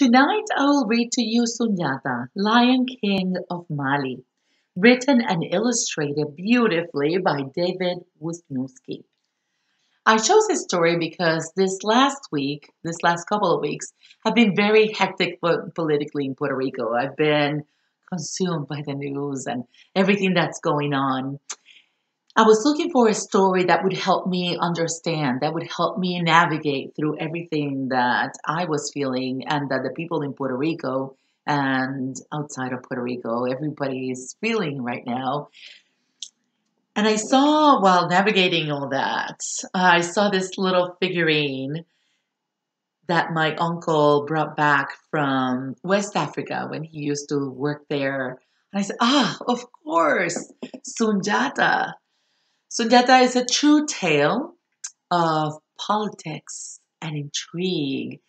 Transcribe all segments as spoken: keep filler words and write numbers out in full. Tonight I will read to you Sundiata, Lion King of Mali, written and illustrated beautifully by David Wisniewski. I chose this story because this last week, this last couple of weeks, have been very hectic politically in Puerto Rico. I've been consumed by the news and everything that's going on. I was looking for a story that would help me understand, that would help me navigate through everything that I was feeling and that the people in Puerto Rico and outside of Puerto Rico, everybody is feeling right now. And I saw, while navigating all that, I saw this little figurine that my uncle brought back from West Africa when he used to work there. And I said, ah, of course, Sundiata. Sundiata is a true tale of politics and intrigue,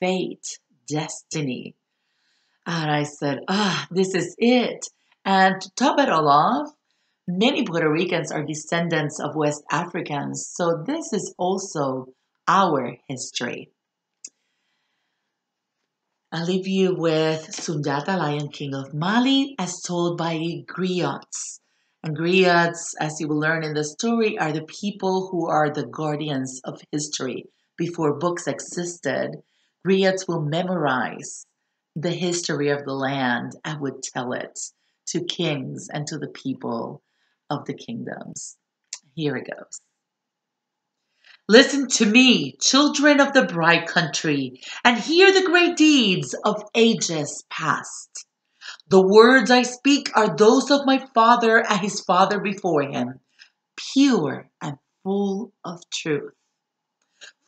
fate, destiny. And I said, ah, this is it. And to top it all off, many Puerto Ricans are descendants of West Africans, so this is also our history. I'll leave you with Sundiata, Lion King of Mali, as told by griots. And griots, as you will learn in the story, are the people who are the guardians of history. Before books existed, griots will memorize the history of the land and would tell it to kings and to the people of the kingdoms. Here it goes. Listen to me, children of the bright country, and hear the great deeds of ages past. The words I speak are those of my father and his father before him, pure and full of truth.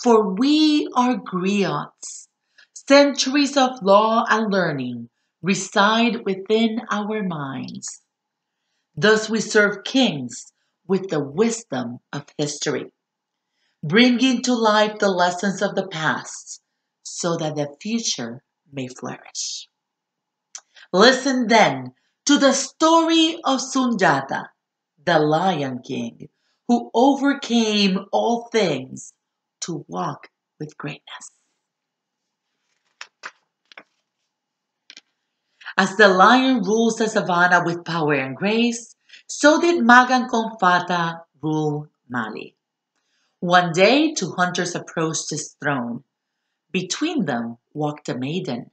For we are griots. Centuries of law and learning reside within our minds. Thus we serve kings with the wisdom of history, bringing to life the lessons of the past so that the future may flourish. Listen then to the story of Sundiata, the Lion King, who overcame all things to walk with greatness. As the lion rules the savannah with power and grace, so did Maghan Kon Fatta rule Mali. One day, two hunters approached his throne. Between them walked a maiden,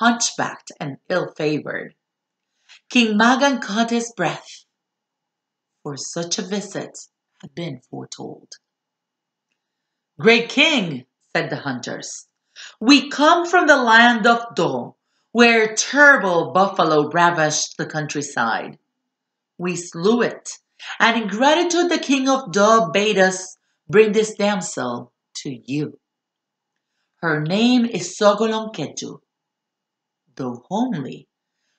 hunchbacked and ill-favored. King Maghan caught his breath, for such a visit had been foretold. "Great king," said the hunters, "we come from the land of Do, where terrible buffalo ravaged the countryside. We slew it, and in gratitude the king of Do bade us bring this damsel to you. Her name is Sogolon Ketu. Though homely,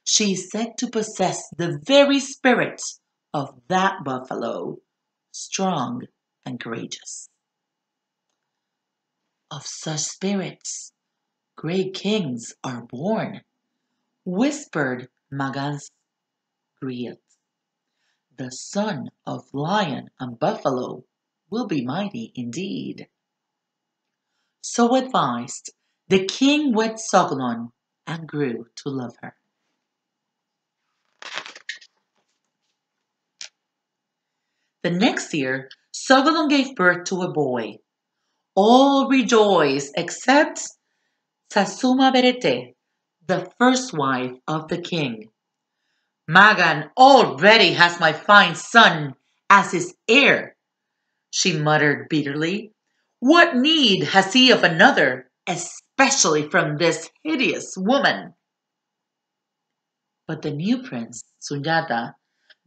she is said to possess the very spirit of that buffalo, strong and courageous." Of such spirits, great kings are born, whispered Maghan's griot. The son of lion and buffalo will be mighty indeed. So advised, the king wed Sogolon and grew to love her. The next year, Sogolon gave birth to a boy. All rejoiced except Sassouma Bérété, the first wife of the king. "Maghan already has my fine son as his heir," she muttered bitterly. "What need has he of another, especially from this hideous woman?" But the new prince, Sundiata,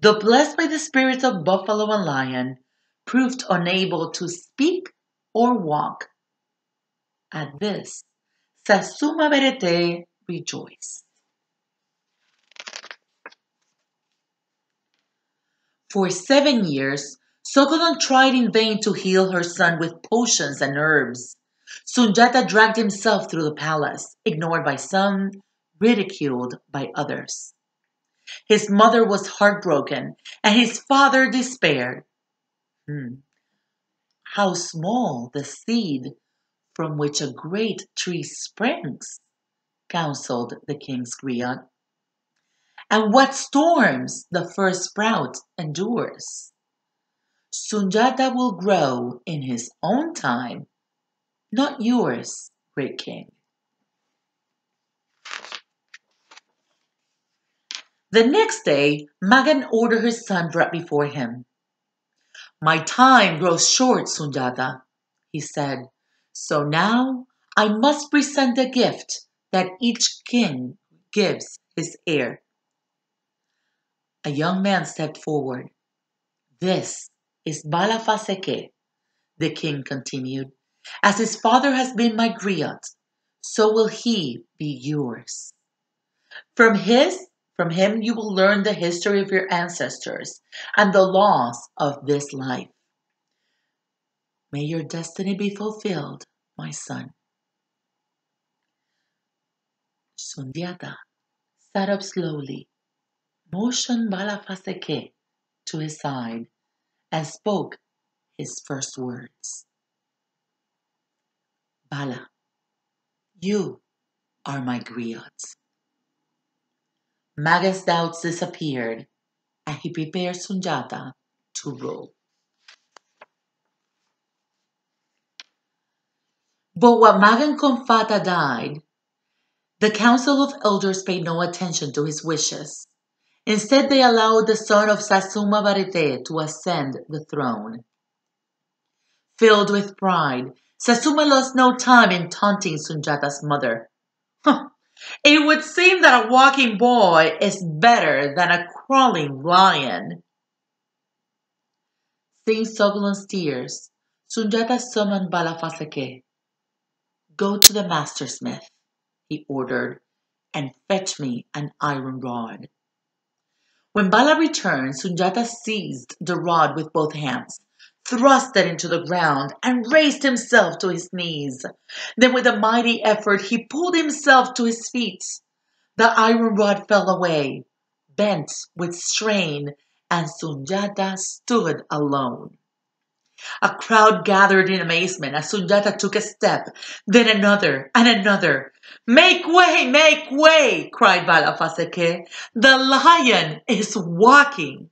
though blessed by the spirits of buffalo and lion, proved unable to speak or walk. At this, Sassouma Bérété rejoiced. For seven years, Sogolon tried in vain to heal her son with potions and herbs. Sundiata dragged himself through the palace, ignored by some, ridiculed by others. His mother was heartbroken, and his father despaired. Hmm. How small the seed from which a great tree springs, counseled the king's griot. And what storms the first sprout endures, Sundiata will grow in his own time, not yours, great king. The next day, Maghan ordered her son brought before him. My time grows short, Sundiata, he said. So now I must present the gift that each king gives his heir. A young man stepped forward. This is Balla Fasséké, the king continued. As his father has been my griot, so will he be yours. From his, from him you will learn the history of your ancestors and the laws of this life. May your destiny be fulfilled, my son. Sundiata sat up slowly, motioned Balla Fasséké to his side, and spoke his first words. Balla, you are my griot. Maghan's doubts disappeared, and he prepared Sundiata to rule. But when Maghan Kon Fatta died, the Council of Elders paid no attention to his wishes. Instead, they allowed the son of Sassouma Bérété to ascend the throne. Filled with pride, Sassouma lost no time in taunting Sundiata's mother. Huh. It would seem that a walking boy is better than a crawling lion. Seeing Sogolon's tears, Sundiata summoned Balla Fasséké. Go to the mastersmith, he ordered, and fetch me an iron rod. When Balla returned, Sundiata seized the rod with both hands, thrust it into the ground, and raised himself to his knees. Then with a mighty effort, he pulled himself to his feet. The iron rod fell away, bent with strain, and Sundiata stood alone. A crowd gathered in amazement as Sundiata took a step, then another and another. Make way, make way, cried Balla Fasséké. The lion is walking.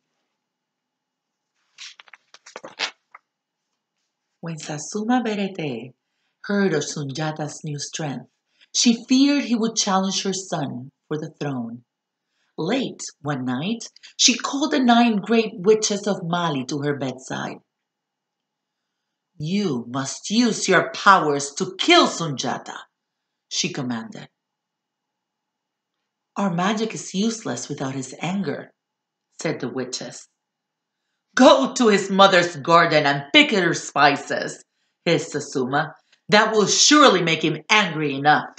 When Sassouma Bérété heard of Sundiata's new strength, she feared he would challenge her son for the throne. Late one night, she called the nine great witches of Mali to her bedside. You must use your powers to kill Sundiata, she commanded. Our magic is useless without his anger, said the witches. Go to his mother's garden and pick her spices, hissed Sassouma. That will surely make him angry enough.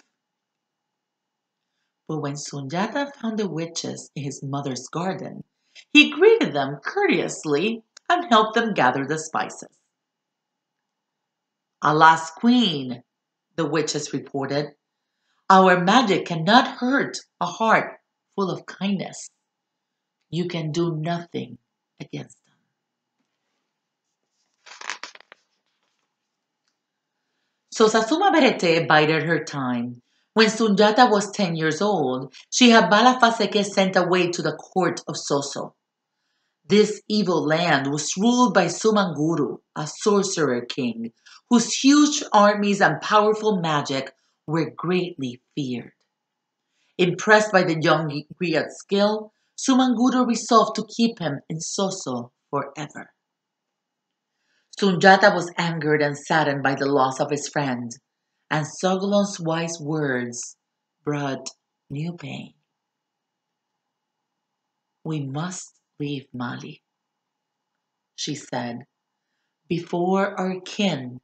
But when Sundiata found the witches in his mother's garden, he greeted them courteously and helped them gather the spices. Alas, queen, the witches reported, our magic cannot hurt a heart full of kindness. You can do nothing against them. So Sassouma Bérété bided her time. When Sundiata was ten years old, she had Balla Fasséké sent away to the court of Soso. This evil land was ruled by Sumanguru, a sorcerer king, whose huge armies and powerful magic were greatly feared. Impressed by the young griot's skill, Sumanguru resolved to keep him in Soso forever. Sundiata was angered and saddened by the loss of his friend, and Sogolon's wise words brought new pain. We must leave Mali, she said, before our kin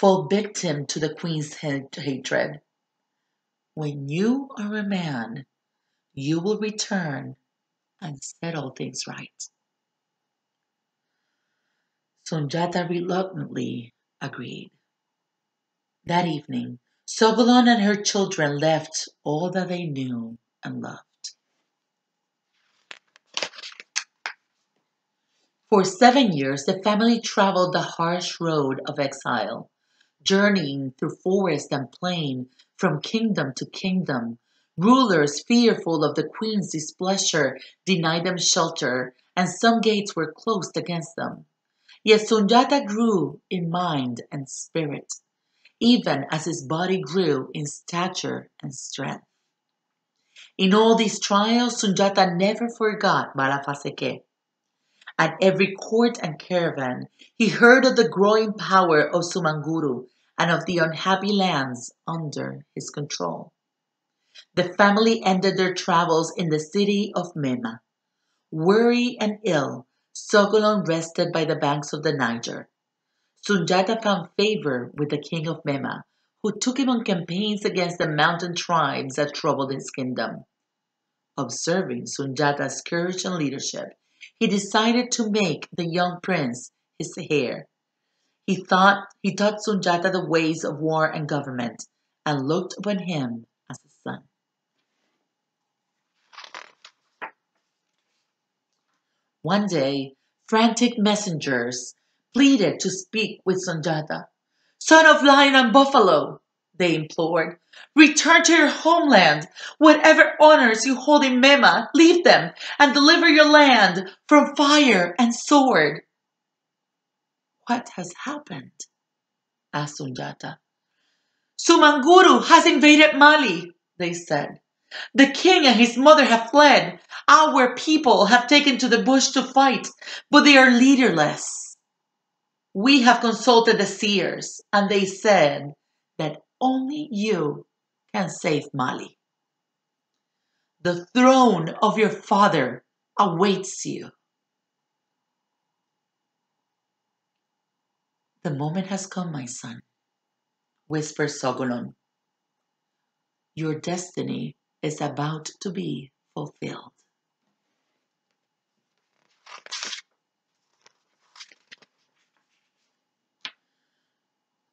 fall victim to the queen's hatred. When you are a man, you will return and settle things right. Sundiata reluctantly agreed. That evening, Sogolon and her children left all that they knew and loved. For seven years, the family traveled the harsh road of exile, journeying through forest and plain, from kingdom to kingdom. Rulers, fearful of the queen's displeasure, denied them shelter, and some gates were closed against them. Yet Sundiata grew in mind and spirit, even as his body grew in stature and strength. In all these trials, Sundiata never forgot Balla Fasséké. At every court and caravan, he heard of the growing power of Sumanguru and of the unhappy lands under his control. The family ended their travels in the city of Mema. Weary and ill, Sogolon rested by the banks of the Niger. Sundiata found favor with the king of Mema, who took him on campaigns against the mountain tribes that troubled his kingdom. Observing Sundiata's courage and leadership, he decided to make the young prince his heir. He thought he taught Sundiata the ways of war and government, and looked upon him as a son. One day, frantic messengers pleaded to speak with Sundiata. "Son of lion and buffalo," they implored, "return to your homeland. Whatever honors you hold in Mema, leave them and deliver your land from fire and sword." "What has happened?" asked Sundiata. "Sumanguru has invaded Mali," they said. "The king and his mother have fled. Our people have taken to the bush to fight, but they are leaderless. We have consulted the seers, and they said that only you can save Mali. The throne of your father awaits you. The moment has come, my son," whispered Sogolon. "Your destiny is about to be fulfilled."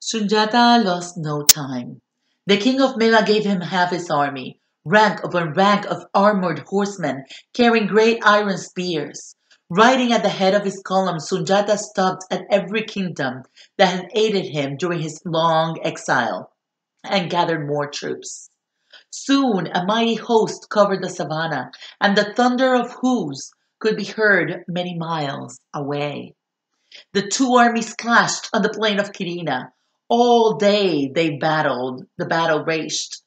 Sundiata lost no time. The king of Mema gave him half his army, rank upon rank of armored horsemen carrying great iron spears. Riding at the head of his column, Sundiata stopped at every kingdom that had aided him during his long exile and gathered more troops. Soon a mighty host covered the savannah, and the thunder of hoofs could be heard many miles away. The two armies clashed on the plain of Kirina. All day they battled, the battle raged.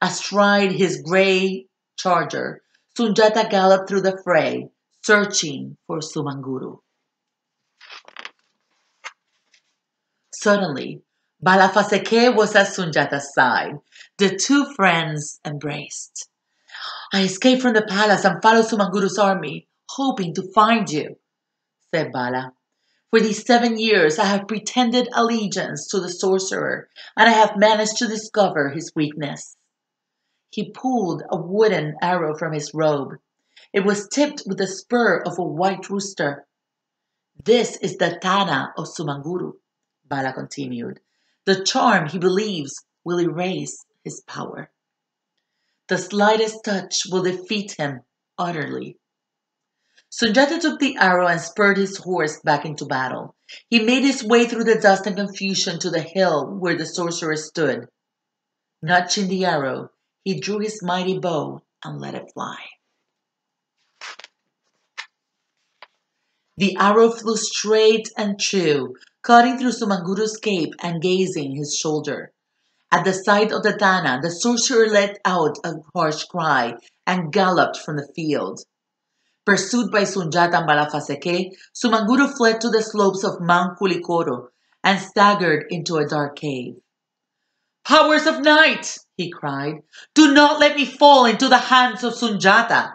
Astride his grey charger, Sundiata galloped through the fray, searching for Sumanguru. Suddenly, Balla Fasséké was at Sundiata's side. The two friends embraced. "I escaped from the palace and followed Sumanguru's army, hoping to find you," said Balla. "For these seven years I have pretended allegiance to the sorcerer, and I have managed to discover his weakness." He pulled a wooden arrow from his robe. It was tipped with the spur of a white rooster. "This is the Tana of Sumanguru," Balla continued. "The charm he believes will erase his power. The slightest touch will defeat him utterly." Sundiata took the arrow and spurred his horse back into battle. He made his way through the dust and confusion to the hill where the sorcerer stood. Notching the arrow, he drew his mighty bow and let it fly. The arrow flew straight and true, cutting through Sumanguru's cape and grazing his shoulder. At the sight of the Tana, the sorcerer let out a harsh cry and galloped from the field. Pursued by Sundiata and Balla Fasséké, Sumanguru fled to the slopes of Mount Kulikoro and staggered into a dark cave. "Powers of night," he cried, "do not let me fall into the hands of Sundiata."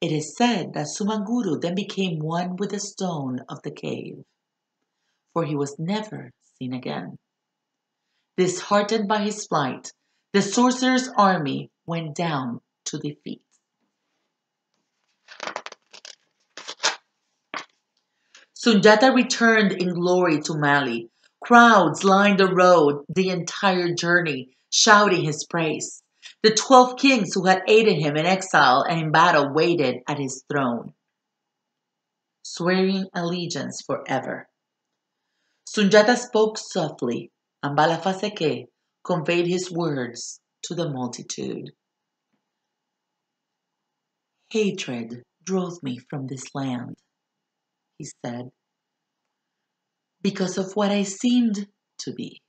It is said that Sumanguru then became one with the stone of the cave, for he was never seen again. Disheartened by his flight, the sorcerer's army went down to defeat. Sundiata returned in glory to Mali. Crowds lined the road the entire journey, shouting his praise. The twelve kings who had aided him in exile and in battle waited at his throne, swearing allegiance forever. Sundiata spoke softly, and Balla Fasséké conveyed his words to the multitude. Hatred drove me from this land, he said, because of what I seemed to be,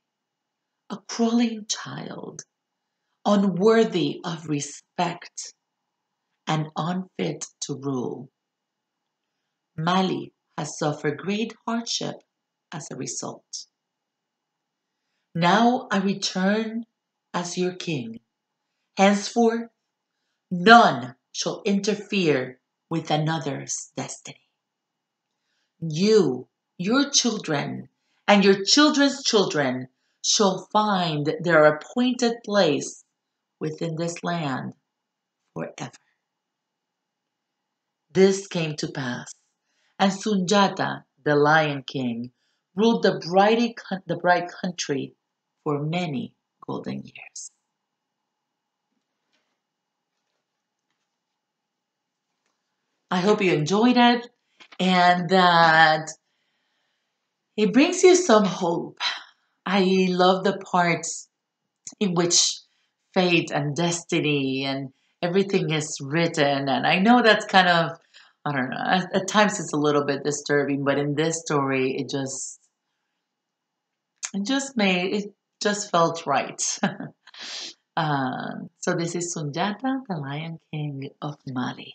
a crawling child, unworthy of respect and unfit to rule. Mali has suffered great hardship as a result. Now I return as your king. Henceforth, none shall interfere with another's destiny. You, your children, and your children's children shall find their appointed place within this land forever. This came to pass, and Sundiata, the Lion King, ruled the bright, the bright country for many golden years. I hope you enjoyed it, and that it brings you some hope. I love the parts in which fate and destiny and everything is written, and I know that's kind of, I don't know, at, at times it's a little bit disturbing, but in this story, it just, it just made, it just felt right. uh, so this is Sundiata, the Lion King of Mali.